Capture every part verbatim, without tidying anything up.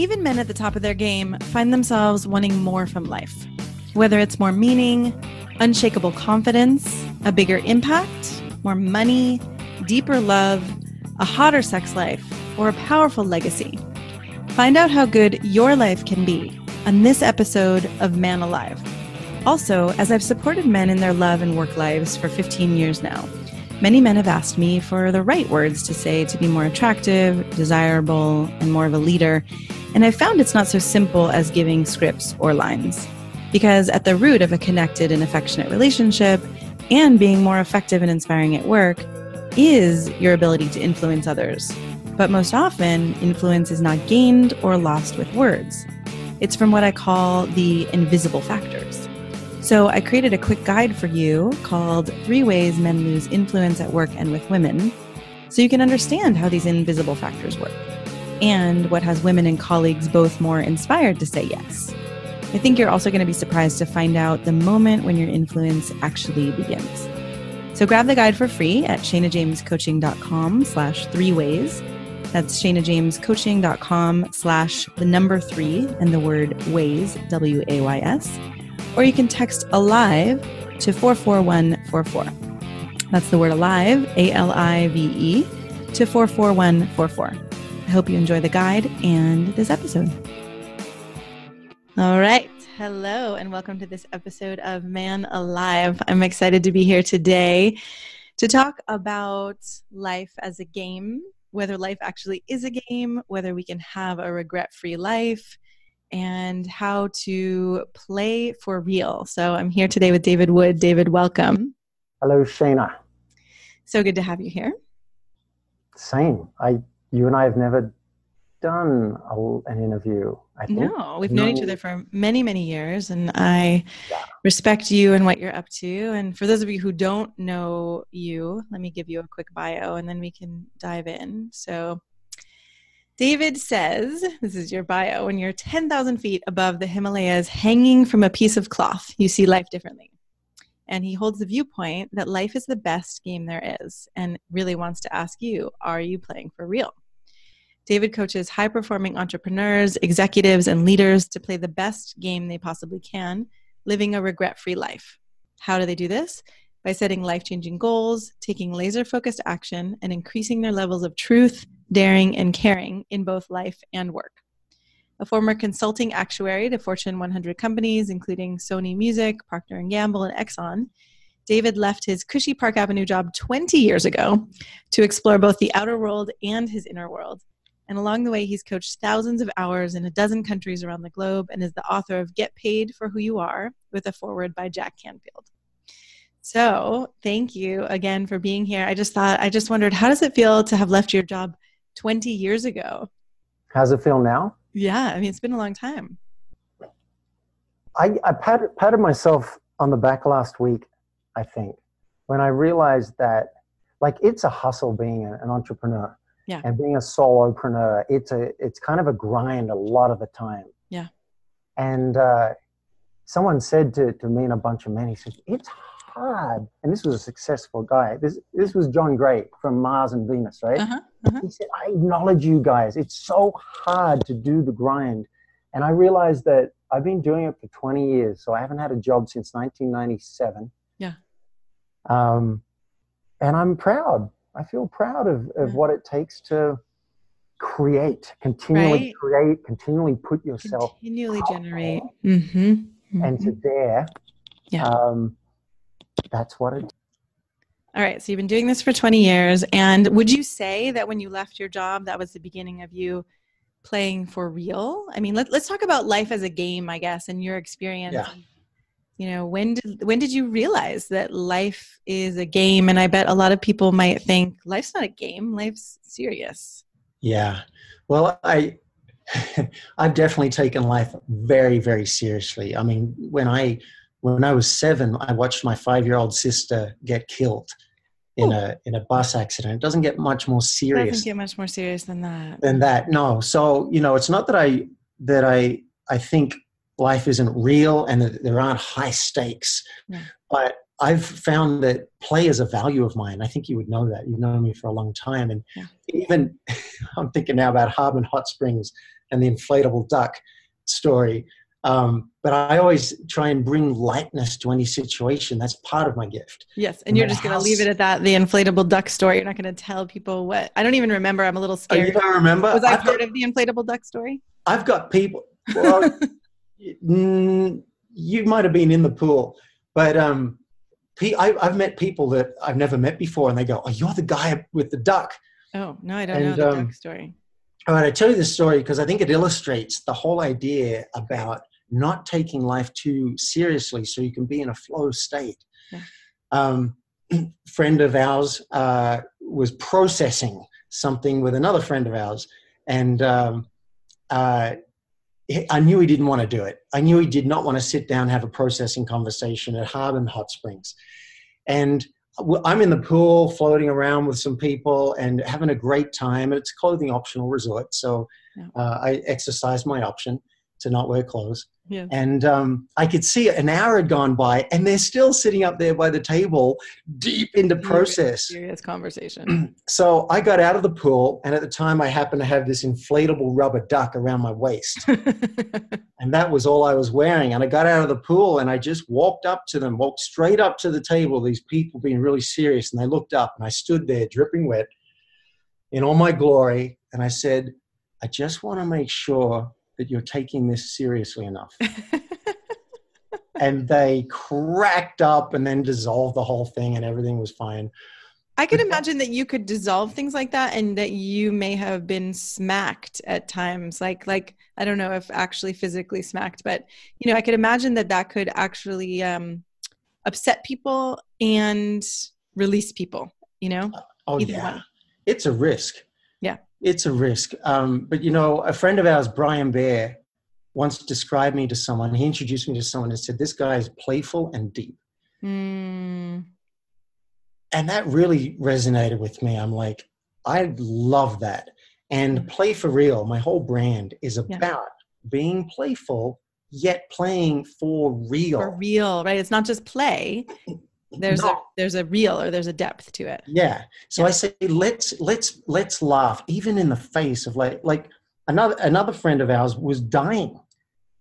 Even men at the top of their game find themselves wanting more from life, whether it's more meaning, unshakable confidence, a bigger impact, more money, deeper love, a hotter sex life, or a powerful legacy. Find out how good your life can be on this episode of Man Alive. Also, as I've supported men in their love and work lives for fifteen years now, many men have asked me for the right words to say to be more attractive, desirable, and more of a leader. And I found it's not so simple as giving scripts or lines, because at the root of a connected and affectionate relationship and being more effective and inspiring at work is your ability to influence others. But most often, influence is not gained or lost with words. It's from what I call the invisible factors. So I created a quick guide for you called Three Ways Men Lose Influence at Work and with Women, so you can understand how these invisible factors work and what has women and colleagues both more inspired to say yes. I think you're also going to be surprised to find out the moment when your influence actually begins. So grab the guide for free at shanajamescoaching.com slash three ways. That's shanajamescoaching.com slash the number three and the word ways, W A Y S. Or you can text ALIVE to four four one four four. That's the word ALIVE, A L I V E, to four four one four four. I hope you enjoy the guide and this episode. All right. Hello, and welcome to this episode of Man Alive. I'm excited to be here today to talk about life as a game, whether life actually is a game, whether we can have a regret-free life, and how to play for real. So I'm here today with David Wood. David, welcome. Hello, Shana. So good to have you here. Same. I, you and I have never done a, an interview, I think. No, we've no. known each other for many, many years, and I yeah. respect you and what you're up to. And for those of you who don't know you, let me give you a quick bio, and then we can dive in. So David says, this is your bio, when you're ten thousand feet above the Himalayas hanging from a piece of cloth, you see life differently. And he holds the viewpoint that life is the best game there is, and really wants to ask you, are you playing for real? David coaches high-performing entrepreneurs, executives, and leaders to play the best game they possibly can, living a regret-free life. How do they do this? By setting life-changing goals, taking laser-focused action, and increasing their levels of truth, daring, and caring in both life and work. A former consulting actuary to Fortune one hundred companies, including Sony Music, Procter and Gamble, and Exxon, David left his cushy Park Avenue job twenty years ago to explore both the outer world and his inner world. And along the way, he's coached thousands of hours in a dozen countries around the globe and is the author of Get Paid for Who You Are, with a foreword by Jack Canfield. So thank you again for being here. I just thought, I just wondered, how does it feel to have left your job twenty years ago? How's it feel now? Yeah, I mean, it's been a long time. I, I patted, patted myself on the back last week, I think, when I realized that, like, it's a hustle being an entrepreneur. Yeah. And being a solopreneur, it's a it's kind of a grind a lot of the time. Yeah. And uh, someone said to, to me and a bunch of men, he said, it's hard. And this was a successful guy. This this was John Gray from Mars and Venus, right? Uh-huh, uh-huh. He said, I acknowledge you guys. It's so hard to do the grind. And I realized that I've been doing it for twenty years. So I haven't had a job since nineteen ninety-seven. Yeah. Um, and I'm proud. I feel proud of, of yeah. what it takes to create, continually right? create, continually put yourself, continually generate, mm-hmm. Mm-hmm. and to dare. Yeah, um, that's what it. All right. So you've been doing this for twenty years, and would you say that when you left your job, that was the beginning of you playing for real? I mean, let, let's talk about life as a game, I guess, and your experience. Yeah. You know, when did, when did you realize that life is a game? And I bet a lot of people might think life's not a game, life's serious. Yeah. Well, I, I've definitely taken life very, very seriously. I mean, when I, when I was seven, I watched my five-year-old sister get killed in Ooh. a, in a bus accident. It doesn't get much more serious. It doesn't get much more serious than that. Than that. No. So, you know, it's not that I, that I, I think life isn't real and that there aren't high stakes. Yeah. But I've found that play is a value of mine. I think you would know that. You've known me for a long time. And yeah. even I'm thinking now about Harbin Hot Springs and the inflatable duck story. Um, but I always try and bring lightness to any situation. That's part of my gift. Yes. And, and you're just going to leave it at that, the inflatable duck story. You're not going to tell people what, I don't even remember. I'm a little scared. Oh, you don't remember? Was I I've part got, of the inflatable duck story? I've got people, well, mm, you might've been in the pool, but, um, I, I've met people that I've never met before and they go, oh, you're the guy with the duck. Oh, no, I don't and, know the um, duck story. All right, I tell you this story because I think it illustrates the whole idea about not taking life too seriously so you can be in a flow state. Yeah. Um, a friend of ours uh, was processing something with another friend of ours, and um, uh, I knew he didn't want to do it. I knew he did not want to sit down and have a processing conversation at Harbin Hot Springs. And I'm in the pool floating around with some people and having a great time. It's a clothing optional resort. So uh, I exercised my option to not wear clothes. Yeah. And um, I could see an hour had gone by and they're still sitting up there by the table deep into process. Serious conversation. So I got out of the pool, and at the time I happened to have this inflatable rubber duck around my waist. And that was all I was wearing. And I got out of the pool and I just walked up to them, walked straight up to the table, these people being really serious. And they looked up and I stood there dripping wet in all my glory. And I said, I just want to make sure that you're taking this seriously enough. And they cracked up and then dissolved the whole thing, and everything was fine. I could imagine that you could dissolve things like that, and that you may have been smacked at times. Like, like, I don't know if actually physically smacked, but you know, I could imagine that that could actually um, upset people and release people, you know? Oh Either yeah. One. It's a risk. Yeah. It's a risk. Um, but, you know, a friend of ours, Brian Bear, once described me to someone. He introduced me to someone and said, this guy is playful and deep. Mm. And that really resonated with me. I'm like, I love that. And Play for Real, my whole brand, is about yeah. being playful, yet playing for real. For real, right? It's not just play. There's no. a there's a real or there's a depth to it. Yeah. So yeah. I say let's let's let's laugh even in the face of like like another another friend of ours was dying.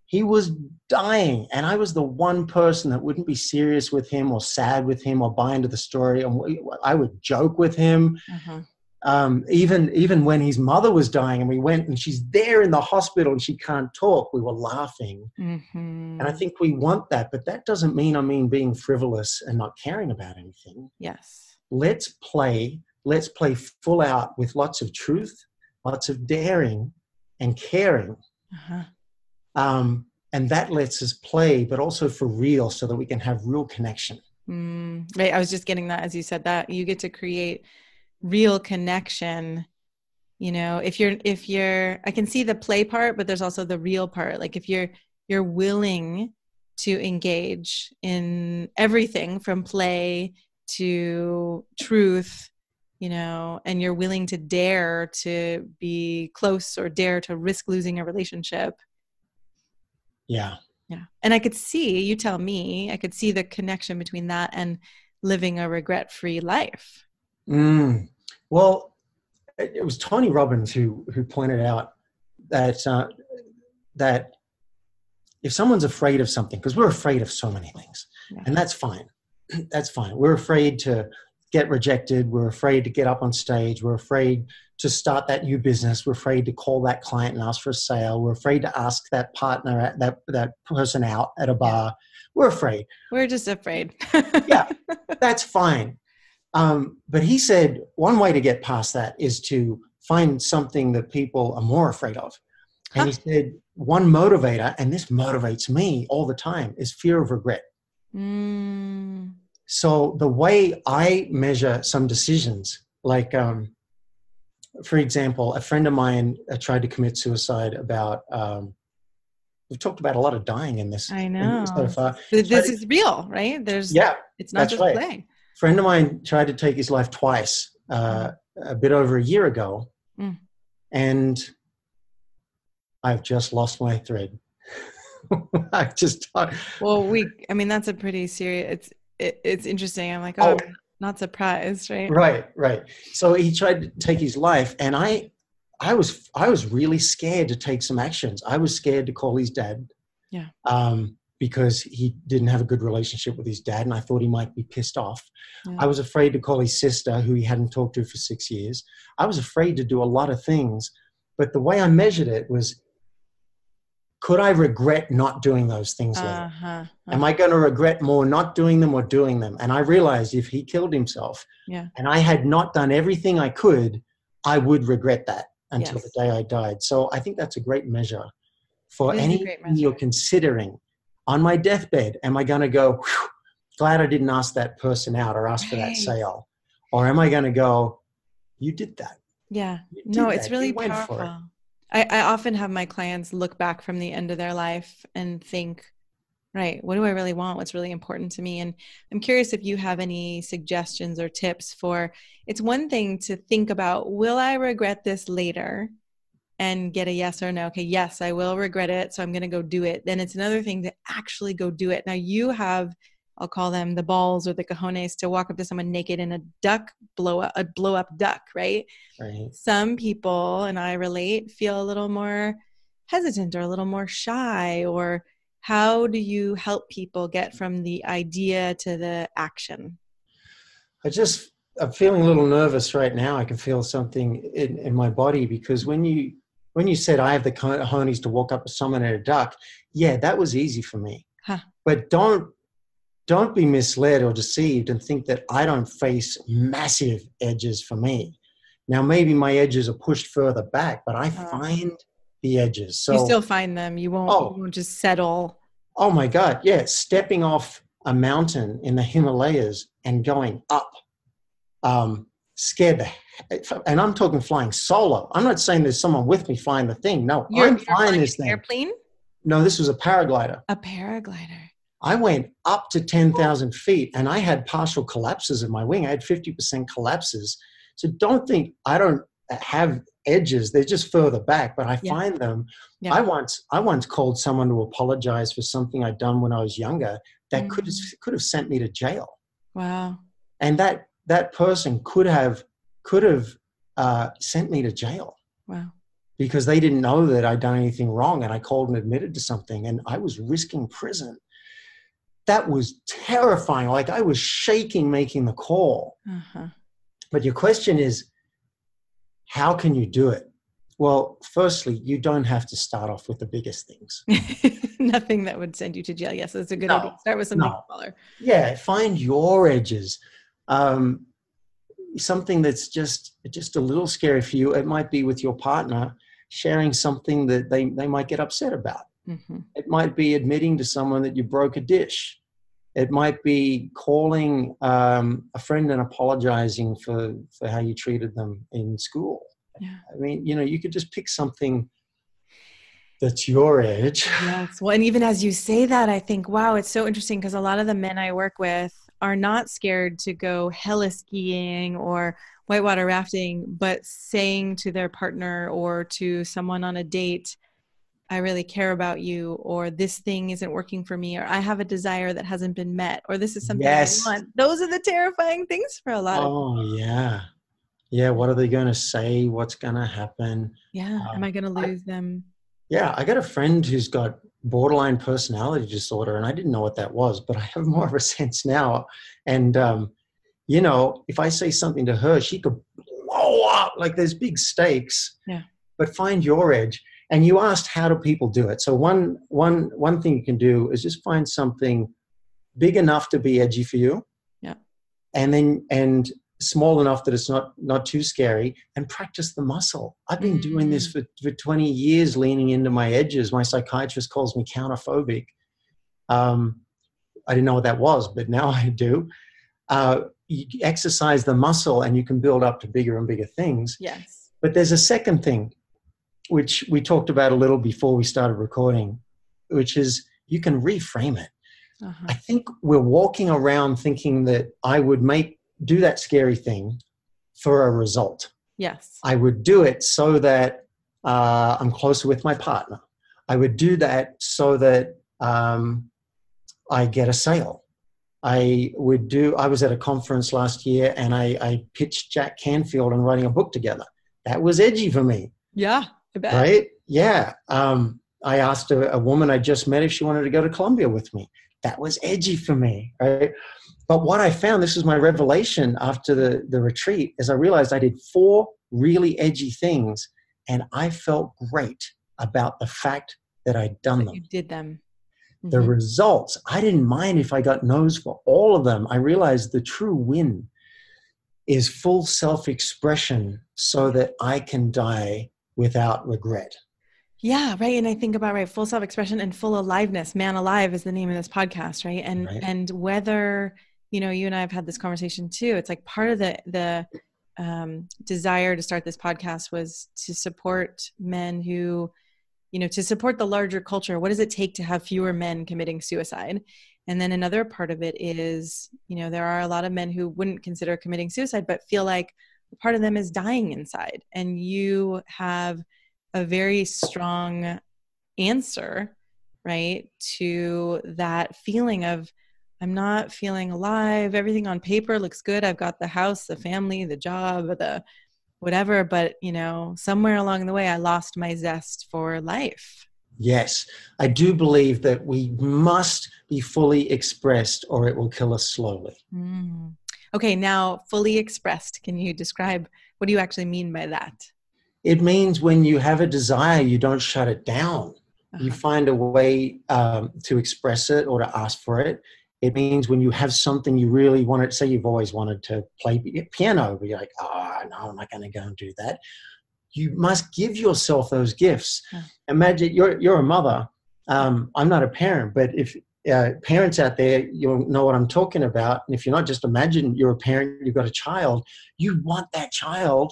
He was dying, and I was the one person that wouldn't be serious with him or sad with him or buy into the story. And I would joke with him, uh-huh. um, even even when his mother was dying, and we went and she's there in the hospital and she can't talk. We were laughing, mm-hmm. and I think we want that, but that doesn't mean I mean being frivolous and not caring about anything. Yes, let's play. Let's play full out with lots of truth, lots of daring, and caring. Uh-huh. Um, and that lets us play, but also for real so that we can have real connection. Mm, right. I was just getting that as you said that you get to create real connection. You know, if you're, if you're, I can see the play part, but there's also the real part. Like if you're, you're willing to engage in everything from play to truth, you know, and you're willing to dare to be close or dare to risk losing a relationship. Yeah. Yeah. And I could see, you tell me, I could see the connection between that and living a regret-free life. Mm. Well, it was Tony Robbins who, who pointed out that, uh, that if someone's afraid of something, because we're afraid of so many things, yeah. and that's fine. That's fine. We're afraid to get rejected. We're afraid to get up on stage. We're afraid to start that new business. We're afraid to call that client and ask for a sale. We're afraid to ask that partner, that, that person out at a bar. We're afraid. We're just afraid. Yeah, that's fine. Um, but he said one way to get past that is to find something that people are more afraid of. And huh. he said one motivator, and this motivates me all the time, is fear of regret. Mm. So the way I measure some decisions, like, um, for example, a friend of mine tried to commit suicide about, um, we've talked about a lot of dying in this. I know. So far. This tried is to, real, right? There's, yeah, it's not just right. play. A friend of mine tried to take his life twice, uh, a bit over a year ago. Mm. And I've just lost my thread. I just, well, we, I mean, that's a pretty serious, it's, It, it's interesting. I'm like, oh, oh, not surprised, right? Right, right. So he tried to take his life, and I, I was, I was really scared to take some actions. I was scared to call his dad. Yeah. Um, because he didn't have a good relationship with his dad, and I thought he might be pissed off. Yeah. I was afraid to call his sister, who he hadn't talked to for six years. I was afraid to do a lot of things, but the way I measured it was, could I regret not doing those things later? Uh-huh. Uh-huh. Am I going to regret more not doing them or doing them? And I realized if he killed himself, yeah, and I had not done everything I could, I would regret that until yes. the day I died. So I think that's a great measure for anything you're considering. On my deathbed, am I going to go, glad I didn't ask that person out or ask right. for that sale? Or am I going to go, you did that? Yeah. Did no, that. It's really powerful. It. I, I often have my clients look back from the end of their life and think, right, what do I really want? What's really important to me? And I'm curious if you have any suggestions or tips for, it's one thing to think about, will I regret this later? And get a yes or no. Okay, yes, I will regret it, so I'm going to go do it. Then it's another thing to actually go do it. Now you have, I'll call them the balls or the cojones to walk up to someone naked in a duck blow up, a blow up duck, right? Right. Some people, and I relate, feel a little more hesitant or a little more shy. Or how do you help people get from the idea to the action? I just, I'm feeling a little nervous right now. I can feel something in, in my body, because when you, When you said I have the cojones to walk up to someone at a duck, yeah, that was easy for me. Huh. But don't don't be misled or deceived and think that I don't face massive edges for me. Now, maybe my edges are pushed further back, but I oh. find the edges. So you still find them. You won't, oh, you won't just settle. Oh, my God. Yeah. Stepping off a mountain in the Himalayas and going up. Um Scared, the, and I'm talking flying solo. I'm not saying there's someone with me flying the thing. No, you're, I'm you're flying, flying this thing. Airplane? No, this was a paraglider. A paraglider. I went up to ten thousand feet, and I had partial collapses in my wing. I had fifty percent collapses. So don't think I don't have edges. They're just further back, but I yeah. find them. Yeah. I once, I once called someone to apologize for something I'd done when I was younger that mm. could have, could have sent me to jail. Wow. And that. That person could have could have uh, sent me to jail. Wow. Because they didn't know that I'd done anything wrong, and I called and admitted to something, and I was risking prison. That was terrifying. Like, I was shaking making the call. Uh-huh. But your question is, how can you do it? Well, firstly, you don't have to start off with the biggest things. Nothing that would send you to jail. Yes, that's a good no, idea. Start with something no. smaller. Yeah, find your edges. Um, something that's just, just a little scary for you. It might be with your partner sharing something that they, they might get upset about. Mm-hmm. It might be admitting to someone that you broke a dish. It might be calling, um, a friend and apologizing for, for how you treated them in school. Yeah. I mean, you know, you could just pick something that's your edge. Yes. Well, and even as you say that, I think, wow, it's so interesting, because a lot of the men I work with are not scared to go heli skiing or whitewater rafting, but saying to their partner or to someone on a date, I really care about you, or this thing isn't working for me, or I have a desire that hasn't been met, or this is something yes. I want. Those are the terrifying things for a lot oh, of people. Oh, yeah. Yeah, what are they going to say? What's going to happen? Yeah, um, am I going to lose I, them? Yeah, I got a friend who's got borderline personality disorder, and I didn't know what that was, but I have more of a sense now. And, um, you know, if I say something to her, she could blow up, like there's big stakes, yeah. but find your edge. And you asked, how do people do it? So one, one, one thing you can do is just find something big enough to be edgy for you. Yeah. And then, and small enough that it's not, not too scary, and practice the muscle. I've been mm-hmm. doing this for, for twenty years, leaning into my edges. My psychiatrist calls me counterphobic. Um, I didn't know what that was, but now I do. Uh, you exercise the muscle and you can build up to bigger and bigger things. Yes. But there's a second thing, which we talked about a little before we started recording, which is you can reframe it. Uh-huh. I think we're walking around thinking that I would make do that scary thing for a result. Yes. I would do it so that uh, I'm closer with my partner. I would do that so that um, I get a sale. I would do, I was at a conference last year, and I, I pitched Jack Canfield on writing a book together. That was edgy for me. Yeah, I bet. Right? Yeah. Um, I asked a, a woman I just met if she wanted to go to Columbia with me. That was edgy for me, right? But what I found, this is my revelation after the, the retreat, is I realized I did four really edgy things, and I felt great about the fact that I'd done them. You did them. Mm-hmm. The results, I didn't mind if I got no's for all of them. I realized the true win is full self-expression so that I can die without regret. Yeah, right. And I think about, right, full self-expression and full aliveness. Man Alive is the name of this podcast, right? And right. and whether, you know, you and I have had this conversation too, it's like part of the the um, desire to start this podcast was to support men who, you know, to support the larger culture. What does it take to have fewer men committing suicide? And then another part of it is, you know, there are a lot of men who wouldn't consider committing suicide, but feel like part of them is dying inside. And you have a very strong answer, right, to that feeling of, I'm not feeling alive. Everything on paper looks good. I've got the house, the family, the job, the whatever. But, you know, somewhere along the way, I lost my zest for life. Yes. I do believe that we must be fully expressed or it will kill us slowly. Mm. Okay. Now, fully expressed. Can you describe, what do you actually mean by that? It means when you have a desire, you don't shut it down. Uh-huh. You find a way um, to express it or to ask for it. It means when you have something you really want to say, you've always wanted to play piano, but you're like, oh, no, I'm not going to go and do that. You must give yourself those gifts. Uh-huh. Imagine you're, you're a mother. Um, I'm not a parent, but if uh, parents out there, you'll know what I'm talking about. And if you're not, just imagine you're a parent, you've got a child. You want that child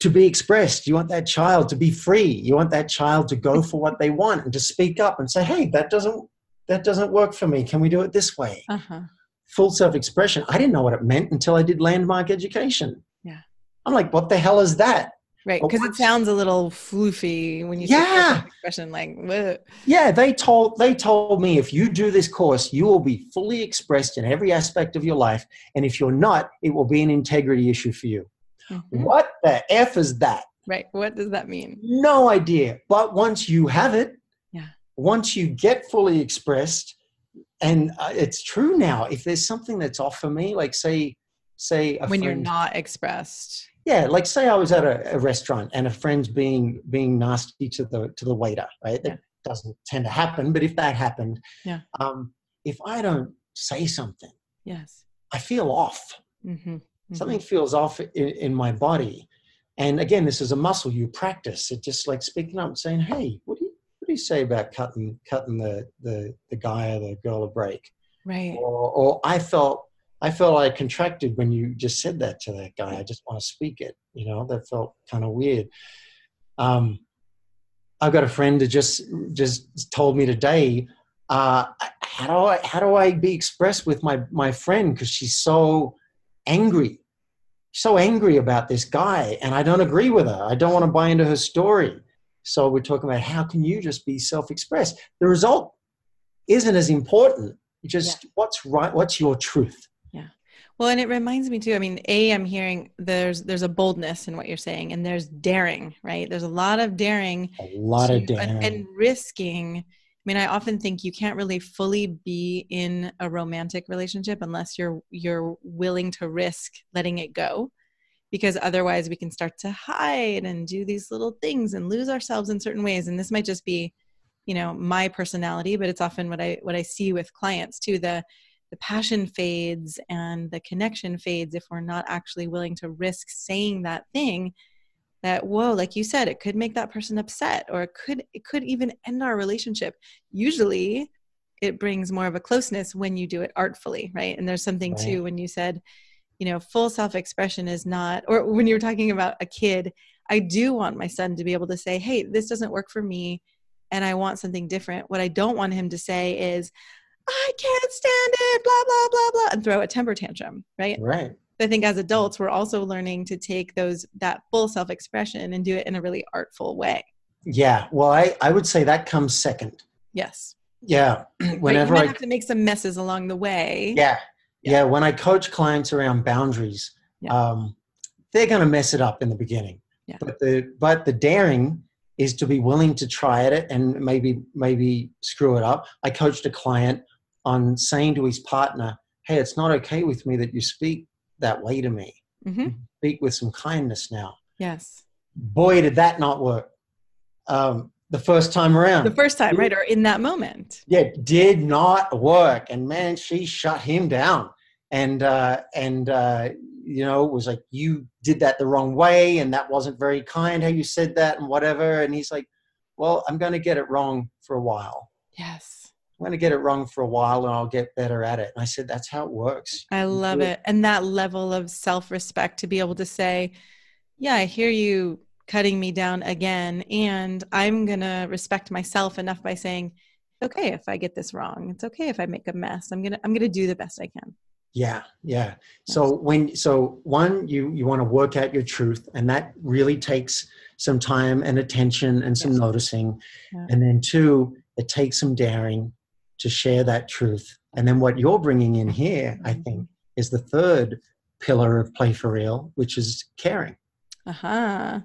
to be expressed. You want that child to be free. You want that child to go for what they want and to speak up and say, hey, that doesn't, that doesn't work for me. Can we do it this way? Uh-huh. Full self-expression. I didn't know what it meant until I did Landmark Education. Yeah. I'm like, what the hell is that? Right. Because it sounds a little floofy when you say yeah. self-expression, like, whoa. Yeah. They told, they told me, if you do this course, you will be fully expressed in every aspect of your life. And if you're not, it will be an integrity issue for you. Mm-hmm. What the F is that? Right. What does that mean? No idea. But once you have it, yeah. once you get fully expressed, and uh, it's true now, if there's something that's off for me, like say, say a when friend, you're not expressed. Yeah. Like say I was at a, a restaurant and a friend's being, being nasty to the, to the waiter, right? Yeah. That doesn't tend to happen. But if that happened, yeah. um, if I don't say something, yes, I feel off. Mm-hmm. Mm-hmm. Something feels off in, in my body. And again, this is a muscle you practice. It's just like speaking up and saying, hey, what do you, what do you say about cutting cutting the, the, the guy or the girl a break? Right. Or, or I felt I felt I contracted when you just said that to that guy. I just want to speak it. You know, that felt kind of weird. Um, I've got a friend who just, just told me today, uh, how, do I, how do I be expressed with my, my friend? Because she's so... angry, so angry about this guy, and I don't agree with her. I don't want to buy into her story. So we're talking about how can you just be self-expressed? The result isn't as important. Just yeah. what's right, what's your truth. Yeah. Well, and it reminds me too, I mean, A, I'm hearing there's there's a boldness in what you're saying, and there's daring, right? There's a lot of daring. A lot to, of daring. And, and risking. I mean, I often think you can't really fully be in a romantic relationship unless you're you're willing to risk letting it go, because otherwise we can start to hide and do these little things and lose ourselves in certain ways. And this might just be, you know, my personality, but it's often what I what I see with clients too. The the passion fades and the connection fades if we're not actually willing to risk saying that thing. That, whoa, like you said, it could make that person upset, or it could it could even end our relationship. Usually it brings more of a closeness when you do it artfully, right? And there's something right. too, when you said, you know, full self-expression is not, or when you were talking about a kid, I do want my son to be able to say, hey, this doesn't work for me and I want something different. What I don't want him to say is, I can't stand it, blah, blah, blah, blah, and throw a temper tantrum, right? Right. I think as adults, we're also learning to take those that full self-expression and do it in a really artful way. Yeah. Well, I, I would say that comes second. Yes. Yeah. Whenever right, you I have to make some messes along the way. Yeah. Yeah. yeah. When I coach clients around boundaries, yeah. um, they're going to mess it up in the beginning. Yeah. But the but the daring is to be willing to try it and maybe maybe screw it up. I coached a client on saying to his partner, "Hey, it's not okay with me that you speak that way to me. Mm-hmm. Speak with some kindness now." Yes. Boy, did that not work. Um, the first time around. The first time, right? Or in that moment. Yeah, did not work. And man, she shut him down. And, uh, and uh, you know, it was like, you did that the wrong way. And that wasn't very kind how you said that and whatever. And he's like, well, I'm going to get it wrong for a while. Yes. I'm going to get it wrong for a while and I'll get better at it. And I said, that's how it works. I love it. it. And that level of self-respect to be able to say, yeah, I hear you cutting me down again. And I'm going to respect myself enough by saying, okay, if I get this wrong, it's okay if I make a mess. I'm going to, I'm going to do the best I can. Yeah. Yeah. So when, so one, you, you want to work out your truth, and that really takes some time and attention and some yes. noticing. Yeah. And then two, it takes some daring to share that truth. And then what you're bringing in here, mm-hmm. I think, is the third pillar of Play for Real, which is caring. Uh-huh.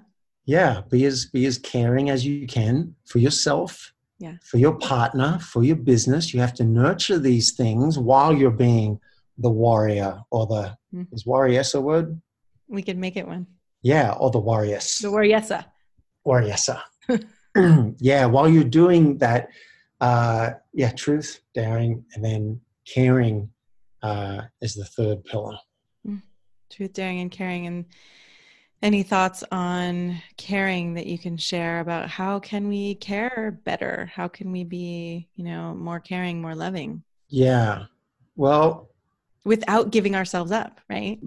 Yeah. Be as, be as caring as you can for yourself, yeah. for your partner, for your business. You have to nurture these things while you're being the warrior or the, mm. is warrioress a word? We could make it one. Yeah. Or the warriors. The warrioressa. Warrioressa. Yeah. While you're doing that, uh, yeah, truth, daring, and then caring uh, is the third pillar. Mm. Truth, daring, and caring. And any thoughts on caring that you can share about how can we care better? How can we be, you know, more caring, more loving? Yeah. Well, without giving ourselves up, right?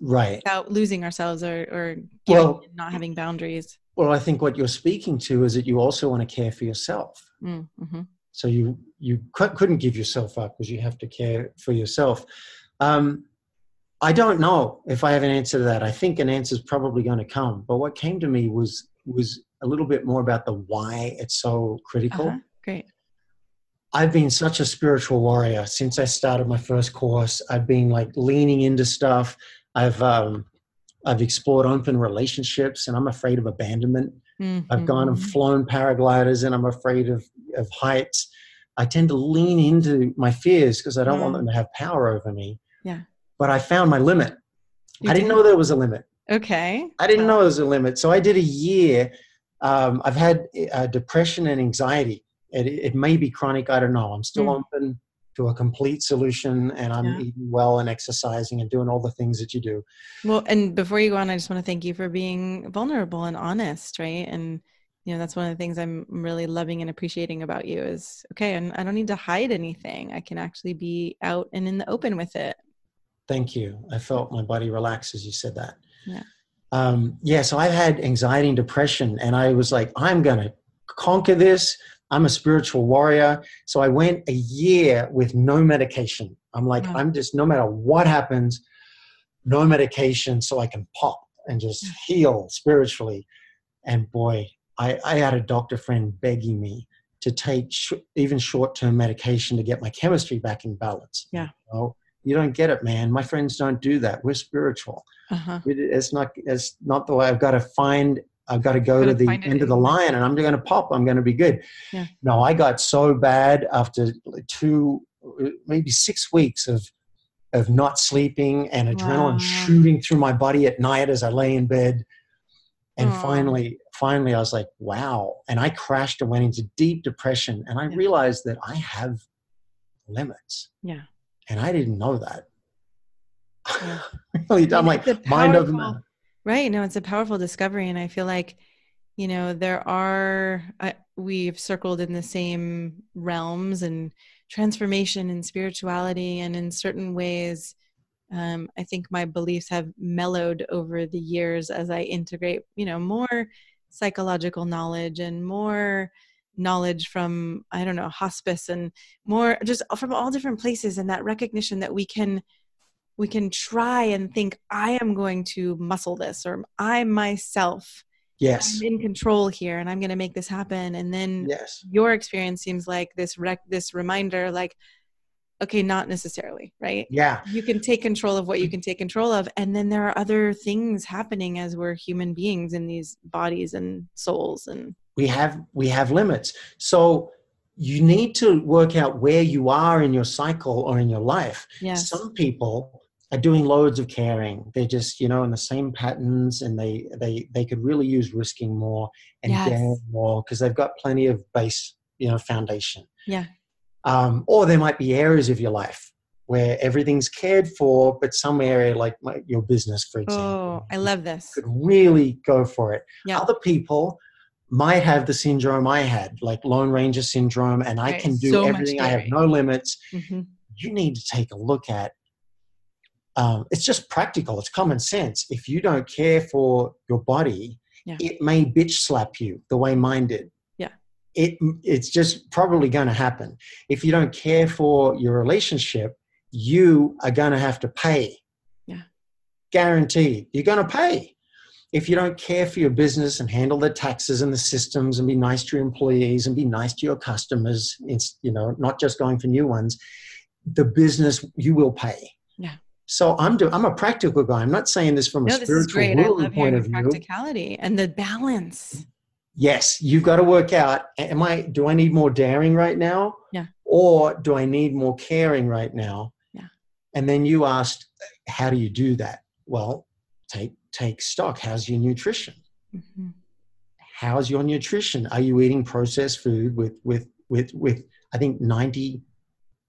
Right. Without losing ourselves or, or well, not having boundaries. Well, I think what you're speaking to is that you also want to care for yourself. Mm-hmm. So you, you couldn't give yourself up because you have to care for yourself. Um, I don't know if I have an answer to that. I think an answer is probably going to come. But what came to me was was a little bit more about the why it's so critical. Uh-huh. Great. I've been such a spiritual warrior since I started my first course. I've been like leaning into stuff. I've um, I've explored open relationships, and I'm afraid of abandonment. Mm-hmm. I've gone and flown paragliders, and I'm afraid of, of heights. I tend to lean into my fears because I don't yeah. want them to have power over me. Yeah. But I found my limit. You I didn't did? know there was a limit. Okay. I didn't know there was a limit. So I did a year. Um, I've had uh, depression and anxiety. It, it may be chronic. I don't know. I'm still mm. open to a complete solution, and I'm yeah. eating well and exercising and doing all the things that you do. Well, and before you go on, I just want to thank you for being vulnerable and honest, right? And, you know, that's one of the things I'm really loving and appreciating about you is, okay, and I don't need to hide anything. I can actually be out and in the open with it. Thank you. I felt my body relax as you said that. Yeah. Um, yeah. So I've had anxiety and depression, and I was like, I'm going to conquer this. I'm a spiritual warrior. So I went a year with no medication. I'm like, yeah. I'm just, no matter what happens, no medication, so I can pop and just heal spiritually. And boy, I, I had a doctor friend begging me to take sh- even short-term medication to get my chemistry back in balance. Yeah. You know? You don't get it, man. My friends don't do that. We're spiritual. Uh-huh. It, it's not. It's not the way. I've got to find. I've got to go to the end of the line, and I'm going to pop. I'm going to be good. Yeah. No, I got so bad after two, maybe six weeks of of not sleeping and adrenaline wow. shooting through my body at night as I lay in bed. And Aww. finally, finally, I was like, wow. And I crashed and went into deep depression, and I yeah. realized that I have limits. Yeah. And I didn't know that. Yeah. Really, I'm like, powerful, mind over matter. Right. No, it's a powerful discovery. And I feel like, you know, there are, uh, we've circled in the same realms and transformation and spirituality. And in certain ways, um, I think my beliefs have mellowed over the years as I integrate, you know, more psychological knowledge and more knowledge from, I don't know, hospice and more just from all different places. And that recognition that we can, we can try and think, I am going to muscle this, or I myself yes. am in control here, and I'm going to make this happen. And then yes. your experience seems like this rec- this reminder, like, okay, not necessarily, right? Yeah. You can take control of what you can take control of. And then there are other things happening as we're human beings in these bodies and souls. And we have, we have limits. So you need to work out where you are in your cycle or in your life. Yes. Some people are doing loads of caring. They're just, you know, in the same patterns, and they, they, they could really use risking more and yes. daring more, because they've got plenty of base, you know, foundation. Yeah. Um, or there might be areas of your life where everything's cared for, but some area like my, your business, for example. Oh, I love this. Could really go for it. Yeah. Other people might have the syndrome I had, like Lone Ranger syndrome, and right. I can do so everything. I have no limits. Mm-hmm. You need to take a look at Um, it's just practical. It's common sense. If you don't care for your body, yeah. it may bitch slap you the way mine did. Yeah. It, it's just probably going to happen. If you don't care for your relationship, you are going to have to pay. Yeah. Guaranteed. You're going to pay. If you don't care for your business and handle the taxes and the systems and be nice to your employees and be nice to your customers, it's, you know, not just going for new ones, the business, you will pay. Yeah. So I'm doing, I'm a practical guy. I'm not saying this from no, a spiritual ruling point of view. Practicality and the balance. Yes. You've got to work out, am I, do I need more daring right now? Yeah. Or do I need more caring right now? Yeah. And then you asked, how do you do that? Well, take, take stock. How's your nutrition? Mm-hmm. How's your nutrition? Are you eating processed food with, with, with, with, I think ninety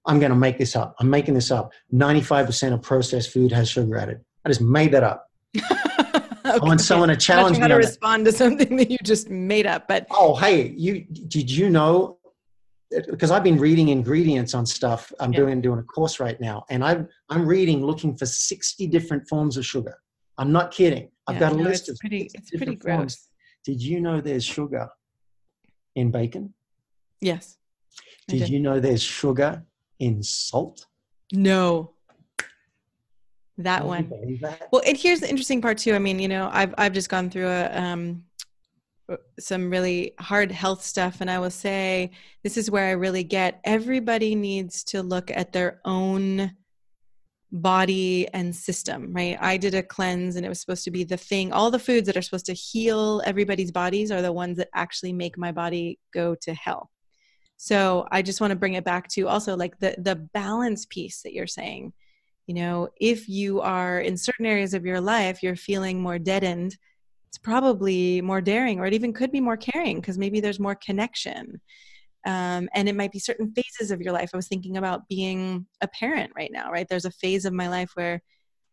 I'm going to make this up. I'm making this up. ninety-five percent of processed food has sugar added. I just made that up. Okay. I want someone to challenge me. How to respond to something that you just made up, but oh, hey, you did you know? Because I've been reading ingredients on stuff. I'm yeah. doing doing a course right now, and I'm I'm reading, looking for sixty different forms of sugar. I'm not kidding. I've yeah, got a no, list it's of pretty. It's pretty gross. Forms. Did you know there's sugar in bacon? Yes. Did, did. you know there's sugar in salt? No, that one. That? Well, and here's the interesting part too. I mean, you know, I've, I've just gone through a, um, some really hard health stuff. And I will say, this is where I really get, everybody needs to look at their own body and system, right? I did a cleanse, and it was supposed to be the thing, all the foods that are supposed to heal everybody's bodies are the ones that actually make my body go to hell. So I just want to bring it back to also like the, the balance piece that you're saying. You know, if you are in certain areas of your life, you're feeling more deadened, it's probably more daring, or it even could be more caring, because maybe there's more connection. Um, and it might be certain phases of your life. I was thinking about being a parent right now, right? There's a phase of my life where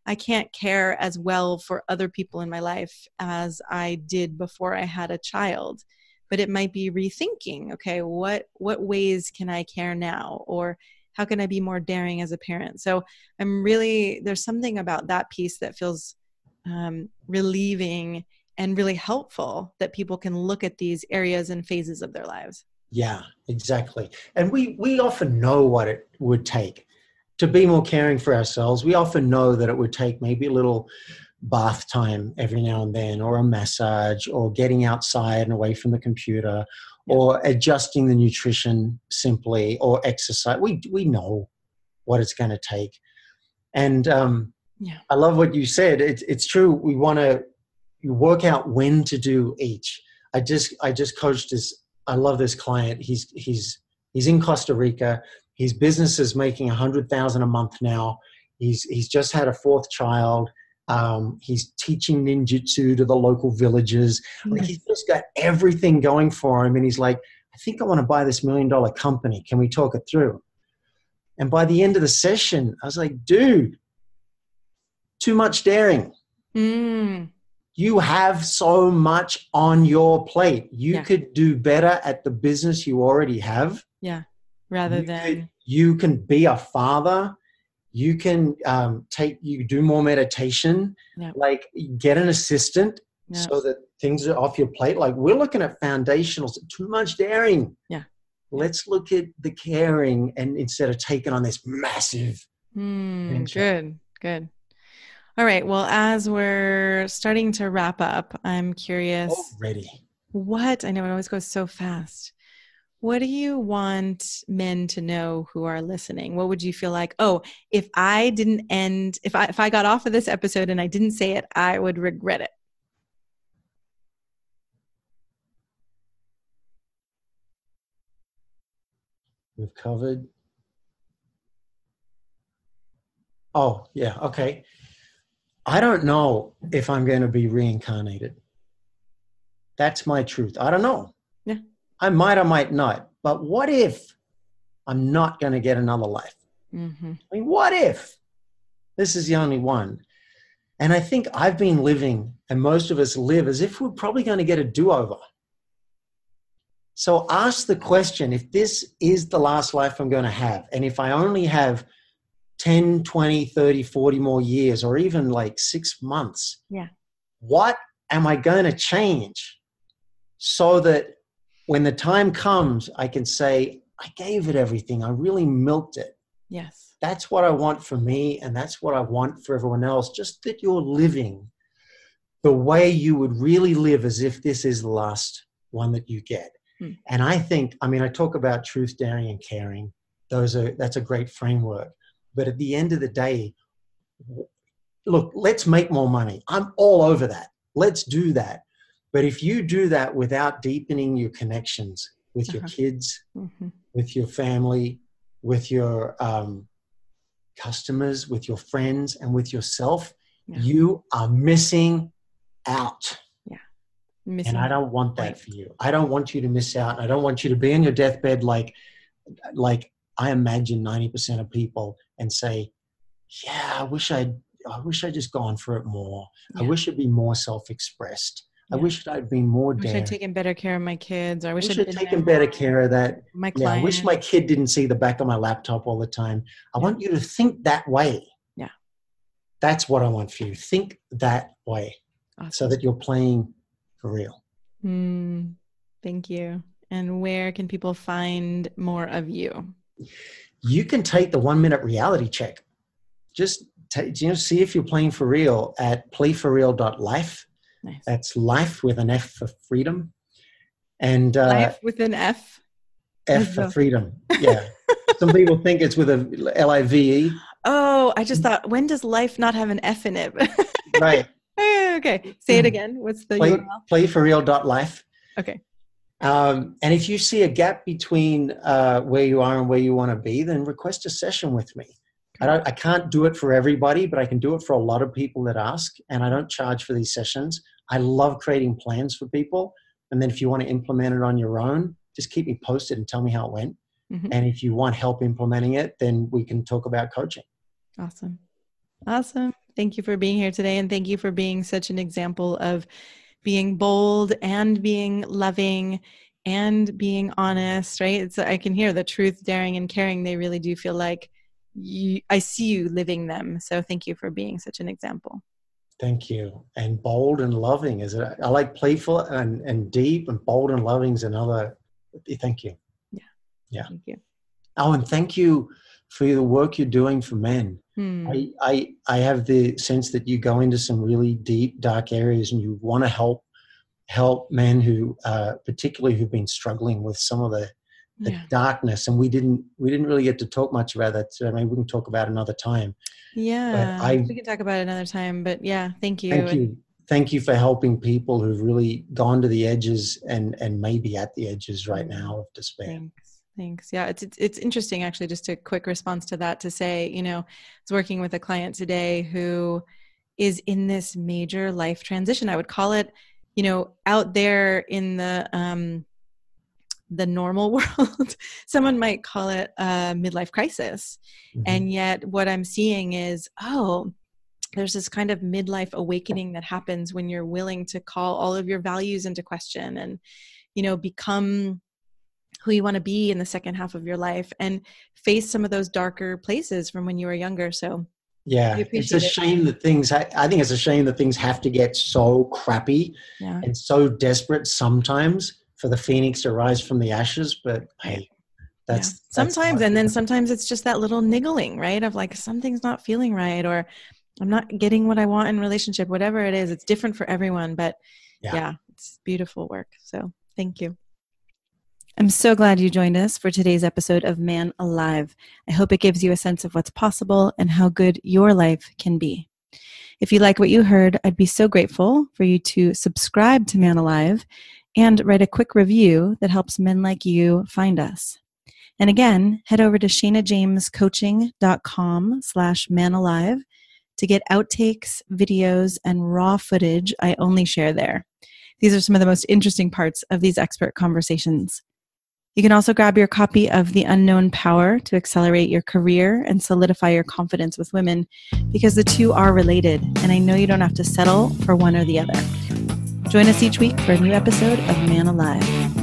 I can't care as well for other people in my life as I did before I had a child. But it might be rethinking, okay, what what ways can I care now? Or how can I be more daring as a parent? So I'm really, there's something about that piece that feels um, relieving and really helpful, that people can look at these areas and phases of their lives. Yeah, exactly. And we, we often know what it would take to be more caring for ourselves. We often know that it would take maybe a little bath time every now and then, or a massage, or getting outside and away from the computer, yeah. or adjusting the nutrition simply, or exercise. We we know what it's going to take. And um, yeah. I love what you said. It, it's true. We want to work out when to do each. I just I just coached this. I love this client. He's he's he's in Costa Rica. His business is making a hundred thousand a month now. He's he's just had a fourth child. Um, he's teaching ninjutsu to the local villagers. Nice. Like, he's just got everything going for him. And he's like, I think I want to buy this million dollar company. Can we talk it through? And by the end of the session, I was like, dude, too much daring. Mm. You have so much on your plate. You yeah. could do better at the business you already have. Yeah. Rather you than could, you can be a father. You can um, take, you do more meditation, yeah. like get an assistant yeah. so that things are off your plate. Like, we're looking at foundationals, too much daring. Yeah. Let's look at the caring, and instead of taking on this massive. Mm, good, good. All right. Well, as we're starting to wrap up, I'm curious. Already. What? I know, it always goes so fast. What do you want men to know who are listening? What would you feel like, oh, if I didn't end, if I if I got off of this episode and I didn't say it, I would regret it? We've covered. Oh, yeah, okay. I don't know if I'm going to be reincarnated. That's my truth. I don't know. Yeah. I might or might not. But what if I'm not going to get another life? Mm-hmm. I mean, what if this is the only one? And I think I've been living, and most of us live, as if we're probably going to get a do-over. So ask the question, if this is the last life I'm going to have, and if I only have ten, twenty, thirty, forty more years, or even like six months, yeah, what am I going to change so that when the time comes, I can say, I gave it everything. I really milked it. Yes. That's what I want for me. And that's what I want for everyone else. Just that you're living the way you would really live, as if this is the last one that you get. Hmm. And I think, I mean, I talk about truth, daring, and caring. Those are, that's a great framework. But at the end of the day, look, let's make more money. I'm all over that. Let's do that. But if you do that without deepening your connections with uh-huh. your kids, mm-hmm. with your family, with your um, customers, with your friends, and with yourself, yeah. you are missing out. Yeah, missing and I don't want that right. for you. I don't want you to miss out. I don't want you to be on your deathbed like, like I imagine ninety percent of people and say, yeah, I wish I'd, I wish I'd just gone for it more. Yeah. I wish I'd be more self-expressed. Yeah. I wish I'd been more daring. I wish I'd taken better care of my kids. Or I wish, wish I'd, I'd taken better care of that. My client. Yeah, I wish my kid didn't see the back of my laptop all the time. I yeah. want you to think that way. Yeah. That's what I want for you. Think that way awesome. So that you're playing for real. Mm, thank you. And where can people find more of you? You can take the one minute reality check. Just t- you know, see if you're playing for real at play for real dot life. Nice. That's life with an F for freedom. And uh, life with an F? F for freedom, yeah. Some people think it's with a L I V E. Oh, I just thought, when does life not have an F in it? Right. Okay, say it again. What's the play, U R L? play for real dot life. Okay. Um, and if you see a gap between uh, where you are and where you want to be, then request a session with me. I, don't, I can't do it for everybody, but I can do it for a lot of people that ask, and I don't charge for these sessions. I love creating plans for people. And then if you want to implement it on your own, just keep me posted and tell me how it went. Mm-hmm. And if you want help implementing it, then we can talk about coaching. Awesome. Awesome. Thank you for being here today. And thank you for being such an example of being bold and being loving and being honest, right? It's, I can hear the truth, daring, and caring. They really do feel like You, I see you living them. So thank you for being such an example. Thank you. And bold and loving is it? I like playful and, and deep, and bold and loving is another. Thank you. Yeah. Yeah. Thank you. Oh, and thank you for the work you're doing for men. Hmm. I, I, I have the sense that you go into some really deep, dark areas, and you want to help, help men who, uh, particularly who've been struggling with some of the The yeah. darkness, and we didn't we didn't really get to talk much about that. So I mean, we can talk about it another time. Yeah, I, we can talk about it another time. But yeah, thank you. Thank you, thank you for helping people who've really gone to the edges and and maybe at the edges right now of despair. Thanks, thanks. Yeah, it's it's, it's interesting actually. Just a quick response to that to say, you know, I was working with a client today who is in this major life transition. I would call it, you know, out there in the. Um, the normal world, someone might call it a midlife crisis. Mm-hmm. And yet what I'm seeing is, oh, there's this kind of midlife awakening that happens when you're willing to call all of your values into question and, you know, become who you want to be in the second half of your life and face some of those darker places from when you were younger. So yeah, it's a it. shame that things, I, I think it's a shame that things have to get so crappy yeah. and so desperate sometimes for the phoenix to rise from the ashes, but hey, that's... Yeah. that's sometimes, and then sometimes it's just that little niggling, right? Of like, something's not feeling right, or I'm not getting what I want in relationship, whatever it is. It's different for everyone, but yeah, yeah it's beautiful work. So thank you. I'm so glad you joined us for today's episode of Man Alive. I hope it gives you a sense of what's possible and how good your life can be. If you like what you heard, I'd be so grateful for you to subscribe to Man Alive and write a quick review that helps men like you find us. And again, head over to shanajamescoaching.com slash Man Alive to get outtakes, videos, and raw footage I only share there. These are some of the most interesting parts of these expert conversations. You can also grab your copy of The Unknown Power to accelerate your career and solidify your confidence with women, because the two are related, and I know you don't have to settle for one or the other. Join us each week for a new episode of Man Alive.